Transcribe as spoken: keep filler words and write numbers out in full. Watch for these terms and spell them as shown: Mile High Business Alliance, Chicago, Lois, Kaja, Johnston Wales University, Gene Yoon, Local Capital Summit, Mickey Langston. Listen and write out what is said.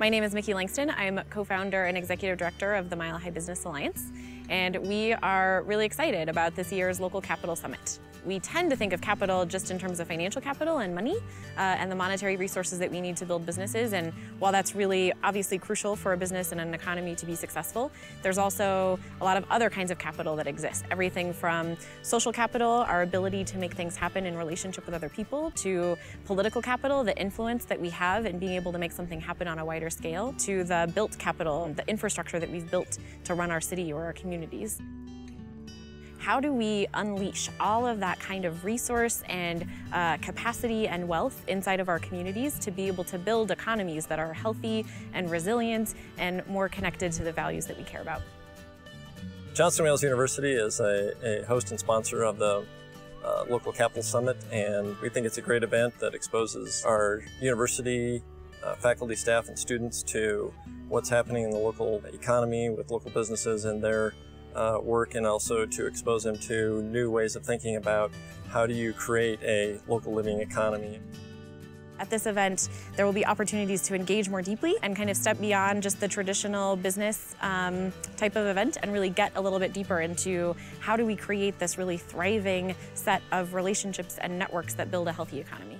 My name is Mickey Langston. I'm co-founder and executive director of the Mile High Business Alliance, and we are really excited about this year's Local Capital Summit. We tend to think of capital just in terms of financial capital and money uh, and the monetary resources that we need to build businesses. And while that's really obviously crucial for a business and an economy to be successful, there's also a lot of other kinds of capital that exist. Everything from social capital, our ability to make things happen in relationship with other people, to political capital, the influence that we have in being able to make something happen on a wider scale, to the built capital, the infrastructure that we've built to run our city or our communities. How do we unleash all of that kind of resource and uh, capacity and wealth inside of our communities to be able to build economies that are healthy and resilient and more connected to the values that we care about? Johnston Wales University is a, a host and sponsor of the uh, Local Capital Summit, and we think it's a great event that exposes our university uh, faculty, staff, and students to what's happening in the local economy with local businesses and their Uh, work, and also to expose them to new ways of thinking about how do you create a local living economy. At this event, there will be opportunities to engage more deeply and kind of step beyond just the traditional business um, type of event and really get a little bit deeper into how do we create this really thriving set of relationships and networks that build a healthy economy.